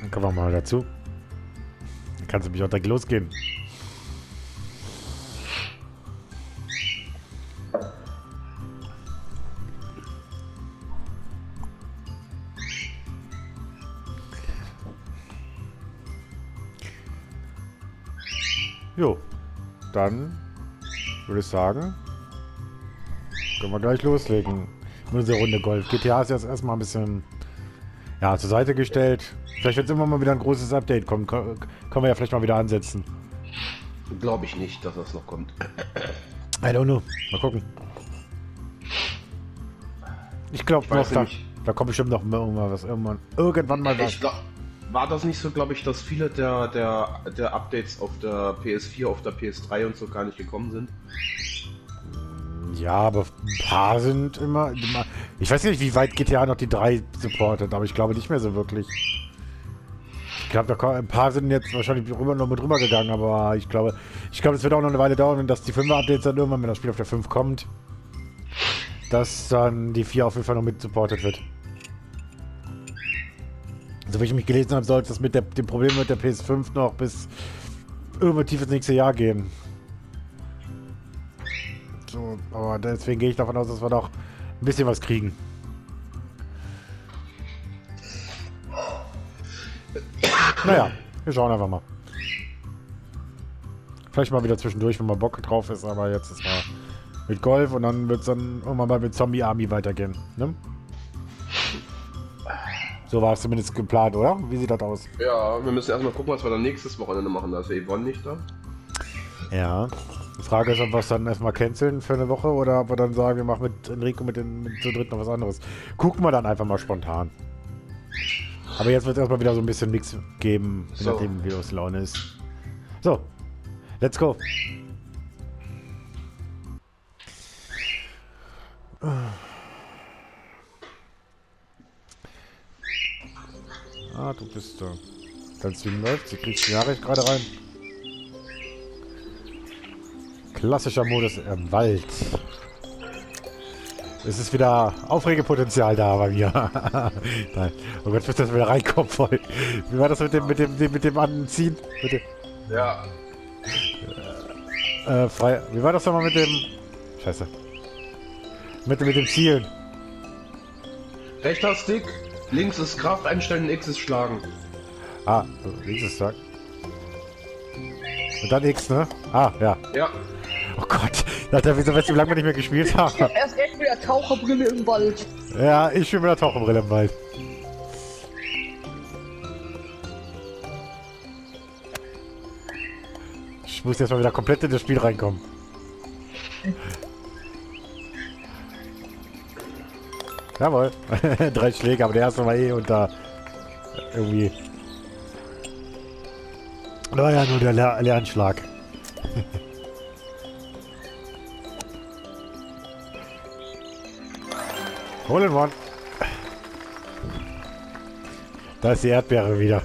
Dann kommen wir mal dazu. Dann kannst du mich auch direkt losgehen. Jo, dann würde ich sagen, können wir gleich loslegen. Nur diese Runde Golf. GTA ist jetzt erstmal ein bisschen, ja, zur Seite gestellt. Vielleicht, wenn es immer mal wieder ein großes Update kommt, können wir ja vielleicht mal wieder ansetzen. Glaube ich nicht, dass das noch kommt. I don't know. Mal gucken. Ich glaube noch, da kommt bestimmt noch irgendwann mal was. War das nicht so, glaube ich, dass viele der Updates auf der PS4, auf der PS3 und so gar nicht gekommen sind? Ja, aber ein paar sind immer... Ich weiß nicht, wie weit GTA noch die 3 supportet, aber ich glaube nicht mehr so wirklich. Ich glaube, ein paar sind jetzt wahrscheinlich noch mit rübergegangen, aber ich glaube, es wird auch noch eine Weile dauern, und dass die 5er-Updates dann irgendwann, wenn das Spiel auf der 5 kommt, dass dann die 4 auf jeden Fall noch mit supportet wird. So wie ich mich gelesen habe, sollte das mit dem Problem mit der PS5 noch bis irgendwann tief ins nächste Jahr gehen. So, aber deswegen gehe ich davon aus, dass wir noch ein bisschen was kriegen. Naja, wir schauen einfach mal. Vielleicht mal wieder zwischendurch, wenn mal Bock drauf ist, aber jetzt ist mal mit Golf, und dann wird es dann irgendwann mal mit Zombie Army weitergehen, ne? So war es zumindest geplant, oder? Wie sieht das aus? Ja, wir müssen erstmal gucken, was wir dann nächstes Wochenende machen. Da ist ja Yvonne nicht da. Ja. Die Frage ist, ob wir es dann erstmal canceln für eine Woche, oder ob wir dann sagen, wir machen mit Enrico mit zu dritt noch was anderes. Gucken wir dann einfach mal spontan. Aber jetzt wird es erstmal wieder so ein bisschen Mix geben, je nachdem, wie es Laune ist. So, let's go. Ah, du bist da. Dein Stream läuft, sie kriegt die Nachricht gerade rein. Klassischer Modus im Wald. Es ist wieder Aufregepotenzial da bei mir. Nein. Oh Gott, bis das wieder reinkommt voll. Wie war das mit dem Anziehen? Mit dem... Ja. Frei. Wie war das nochmal mit dem... Scheiße. Mit dem Zielen. Rechter Stick. Links ist Kraft einstellen, X ist Schlagen. Ah, links ist Schlagen. Und dann X, ne? Ah, ja. Ja. Oh Gott, wieso weißt du, wie lange wir nicht mehr gespielt haben? Ich hab erst recht mit der Taucherbrille im Wald. Ja, ich bin mit der Taucherbrille im Wald. Ich muss jetzt mal wieder komplett in das Spiel reinkommen. Jawohl. 3 Schläge, aber der erste war eh unter... irgendwie... Naja, nur der Lernschlag. Hol ihn, Mann. Da ist die Erdbeere wieder.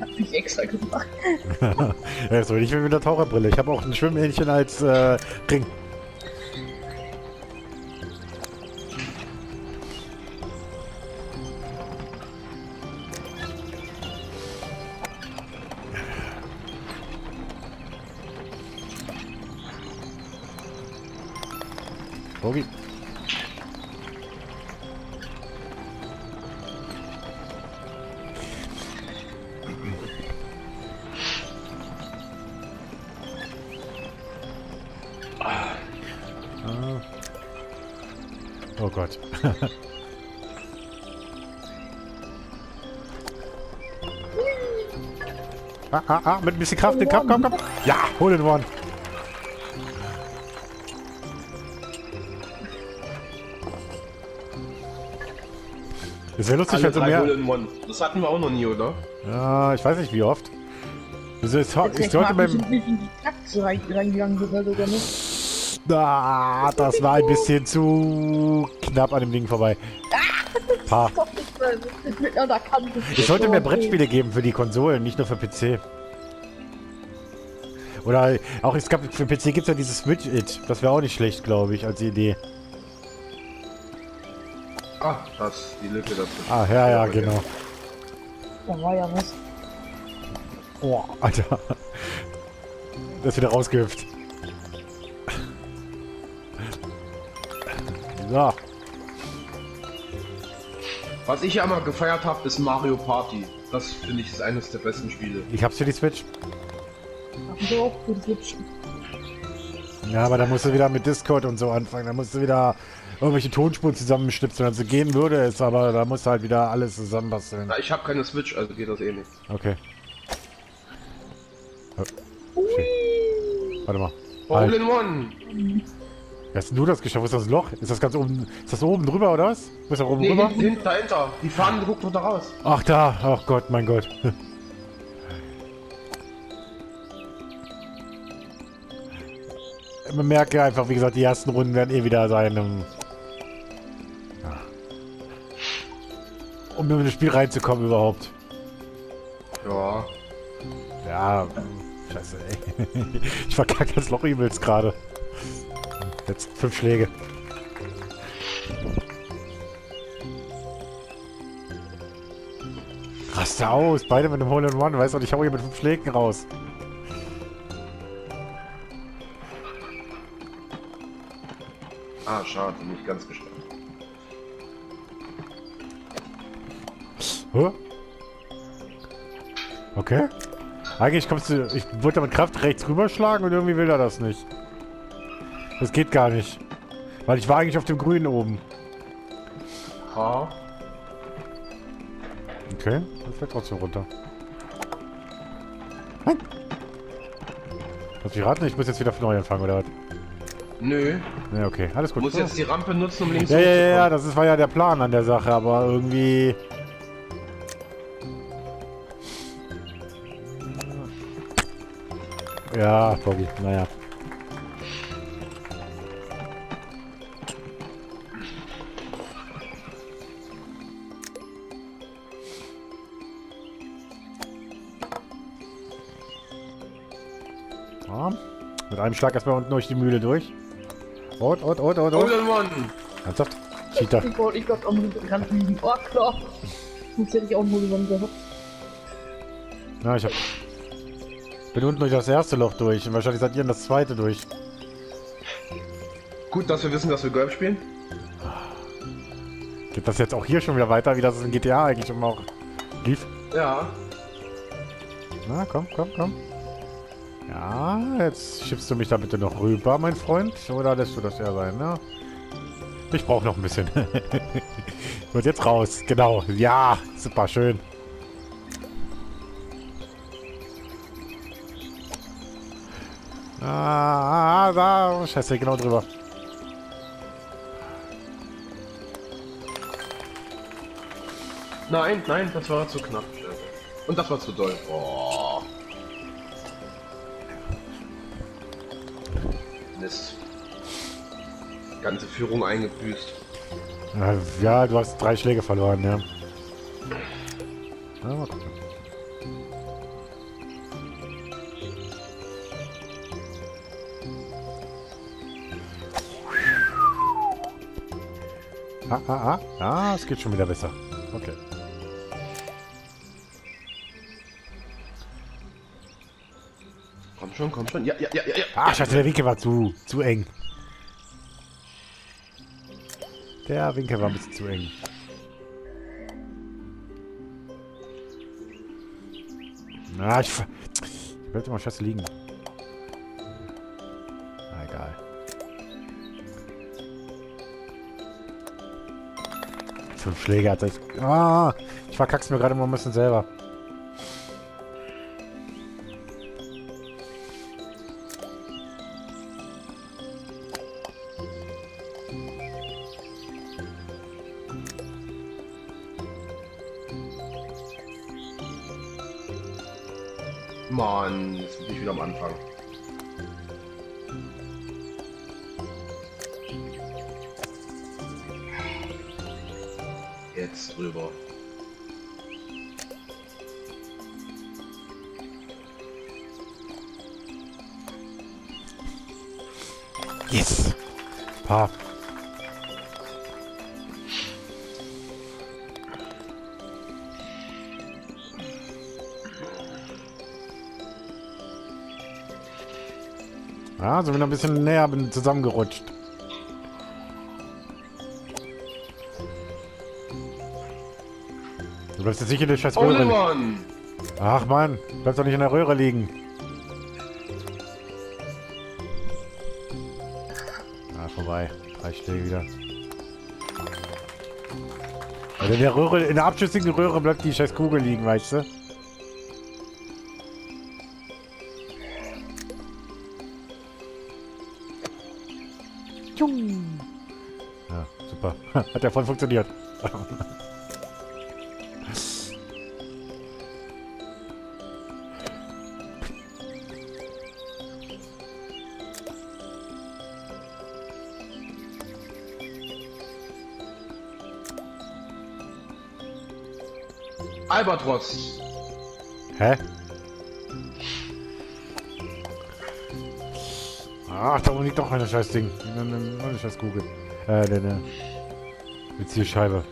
Hab ich extra gemacht. Ja, so bin ich mit der Taucherbrille. Ich habe auch ein Schwimmhähnchen als Ring. Bogi. Oh Gott. Mit ein bisschen Kraft, komm. Ja, hol den One. Das wäre lustig, wenn so mehr... Das hatten wir auch noch nie, oder? Ja, ich weiß nicht, wie oft. Also ich sollte beim... Ah, das war ein bisschen zu knapp an dem Ding vorbei. Ah. Ich sollte mehr Brettspiele geben für die Konsolen, nicht nur für PC. Oder auch, es gab für PC gibt es ja dieses Switch It. Das wäre auch nicht schlecht, glaube ich, als Idee. Ah, das ist die Lücke dazwischen. Ah, ja, ja, genau. Da war ja was. Oh, Alter. Das ist wieder rausgehüpft. So. Was ich ja immer gefeiert habe, ist Mario Party. Das finde ich ist eines der besten Spiele. Ich hab's für die Switch. Ich hab's auch für die Switch. Ja, aber da musst du wieder mit Discord und so anfangen. Da musst du wieder irgendwelche Tonspuren zusammenschnipseln. Also gehen würde es, aber da musst du halt wieder alles zusammenbasteln. Ich habe keine Switch, also geht das eh nicht. Okay. Oh, warte mal. All in one! Hast du das geschafft? Wo ist das Loch? Ist das ganz oben? Ist das oben drüber oder was? Wo ist das oben rüber? Hinten, dahinter. Die Fahne guckt runter raus. Ach da. Ach Gott, mein Gott. Man merkt ja einfach, wie gesagt, die ersten Runden werden eh wieder sein. Um in das Spiel reinzukommen überhaupt. Ja. Ja. Scheiße, ey. Ich verkacke das Loch übelst gerade. Jetzt 5 Schläge. Raste aus, beide mit einem Hole in One, weißt du, ich hau hier mit 5 Schlägen raus. Ah, schade, nicht ganz geschafft. Huh? Okay. Eigentlich kommst du, ich wollte mit Kraft rechts rüberschlagen und irgendwie will er das nicht. Das geht gar nicht. Weil ich war eigentlich auf dem Grünen oben. Ha. Okay, dann fällt trotzdem runter. Nein. Kannst du mich raten? Ich muss jetzt wieder von neu anfangen, oder was? Nö. Ja, okay, alles gut. Du musst jetzt die Rampe nutzen, um links zu kommen. Ja, das war ja der Plan an der Sache, aber irgendwie... Ja, Bobby, naja. Mit einem Schlag erstmal unten durch die Mühle durch. Und. Ernsthaft? Cheater. Ich glaub, am Rücken kann fliegen. Oh, klar. Sonst hätte ich auch einen Horizont gehabt. Na, ich hab... Bin unten durch das erste Loch durch und wahrscheinlich seid ihr in das zweite durch. Gut, dass wir wissen, dass wir Golf spielen. Geht das jetzt auch hier schon wieder weiter, wie das in GTA eigentlich immer auch lief? Ja. Na, komm. Ja, jetzt schiebst du mich da bitte noch rüber, mein Freund. Oder lässt du das eher sein, ne? Ich brauche noch ein bisschen. Und jetzt raus, genau. Ja, super schön. Ah, da. Scheiße, genau drüber. Nein, das war zu knapp. Und das war zu doll. Oh. Ganze Führung eingebüßt. Ja, du hast 3 Schläge verloren, ja. Na, mal gucken. Ah, es geht schon wieder besser. Okay. Komm schon. Ja. Ah, scheiße, der Winkel war zu eng. Der Winkel war ein bisschen zu eng. Na, ich wollte mal scheiße liegen. Na, egal. Fünf Schläge hat er. Ah, ich verkack's mir gerade mal ein bisschen selber. Mann, jetzt bin ich wieder am Anfang. Jetzt drüber. Yes! Paar. Ja, so bin ich ein bisschen näher, bin zusammengerutscht. Du bleibst jetzt sicher in der scheiß Röhre. Ach man, bleibst doch nicht in der Röhre liegen. Ah, vorbei. Ich stehe wieder. Also in der Röhre, in der abschüssigen Röhre bleibt die scheiß Kugel liegen, weißt du? Ja, super. Hat ja voll funktioniert. Albatros. Hä? Ach, da liegt doch eine scheiß Ding. Eine scheiß Kugel. Eine Beziehscheibe.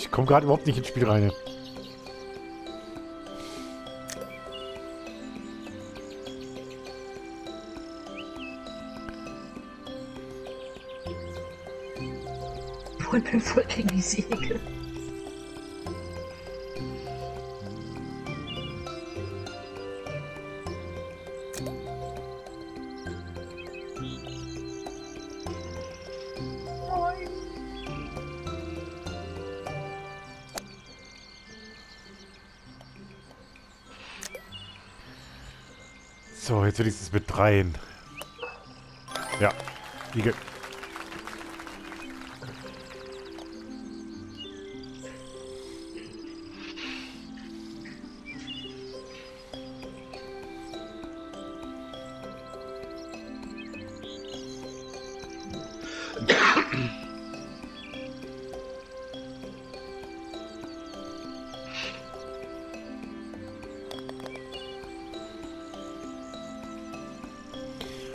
Ich komme gerade überhaupt nicht ins Spiel rein. Und bin voll gegen die Segel. So, jetzt will ich es mit dreien. Ja, liege.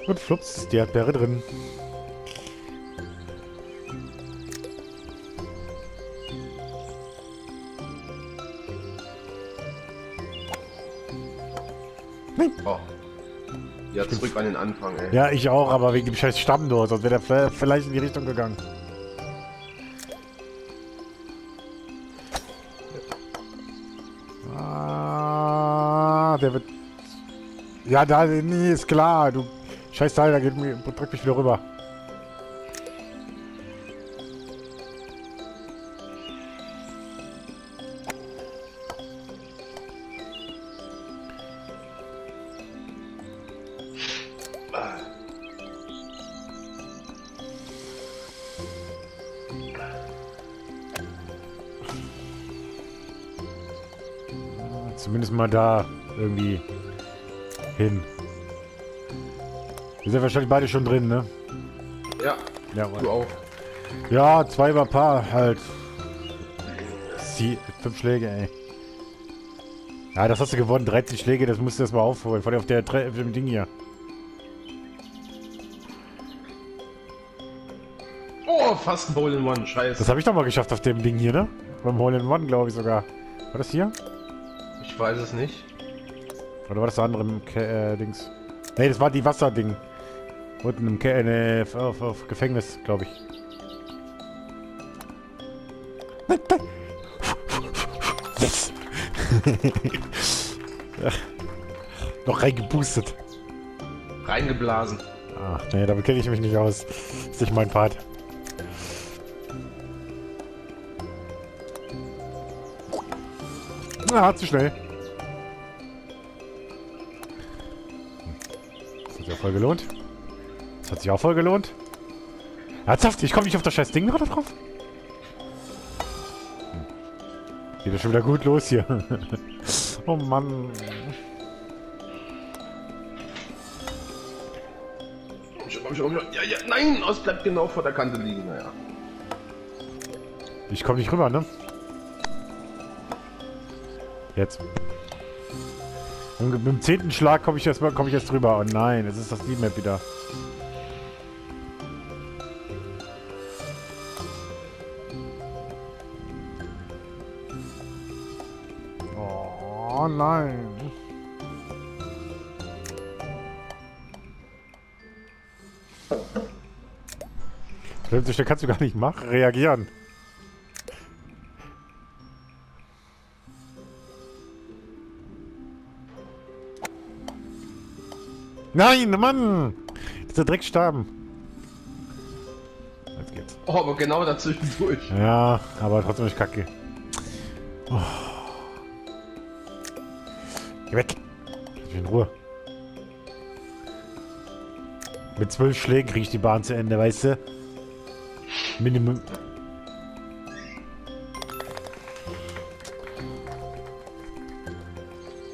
Und flups, die Erdbeere drin. Nein. Oh. Ja, zurück an den Anfang, ey. Ja, ich auch, aber wegen dem scheiß Stamm dort, sonst wäre der vielleicht in die Richtung gegangen. Ah, der wird... Ja, da, nee, ist klar, du... Scheiß Teil, da geht mir, drückt mich wieder rüber. Zumindest mal da irgendwie hin. Wir sind wahrscheinlich beide schon drin, ne? Ja, jawohl. Du auch. Ja, zwei war Paar, halt. 5 Schläge, ey. Ja, das hast du gewonnen. 13 Schläge, das musst du erstmal aufholen. Vor allem auf, dem Ding hier. Oh, fast ein Hole-in-One, scheiße. Das habe ich doch mal geschafft auf dem Ding hier, ne? Beim Hole-in-One, glaube ich sogar. War das hier? Ich weiß es nicht. Oder war das der andere Dings? Ne, das war die Wasserding. Unten im auf Gefängnis, glaube ich. Yes. Ja. Noch reingepustet. Reingeblasen. Ach nee, damit kenne ich mich nicht aus. Ist nicht mein Part. Na, zu schnell. Das hat sich auch voll gelohnt. Das hat sich auch voll gelohnt. Ernsthaft? Ich komme nicht auf das scheiß Ding gerade drauf. Geht ja schon wieder gut los hier. Oh Mann. Ja, ja, nein, es bleibt genau vor der Kante liegen, naja. Ich komme nicht rüber, ne? Jetzt. Und mit dem 10. Schlag komme ich jetzt rüber. Oh nein, jetzt ist das die Map wieder. Oh nein. So schnell kannst du gar nicht machen, reagieren. Nein, Mann! Dieser Dreckstaben. Jetzt geht's. Oh, aber genau dazwischen durch. Ja, aber trotzdem ist kacke. Oh. Geh weg. Lass mich in Ruhe. Mit 12 Schlägen kriege ich die Bahn zu Ende, weißt du? Minimum.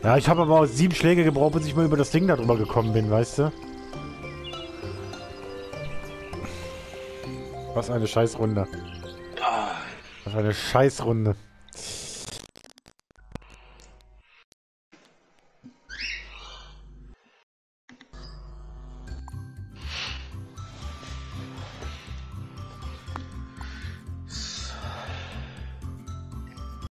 Ja, ich habe aber auch 7 Schläge gebraucht, bis ich mal über das Ding da drüber gekommen bin, weißt du? Was eine Scheißrunde. Was eine Scheißrunde.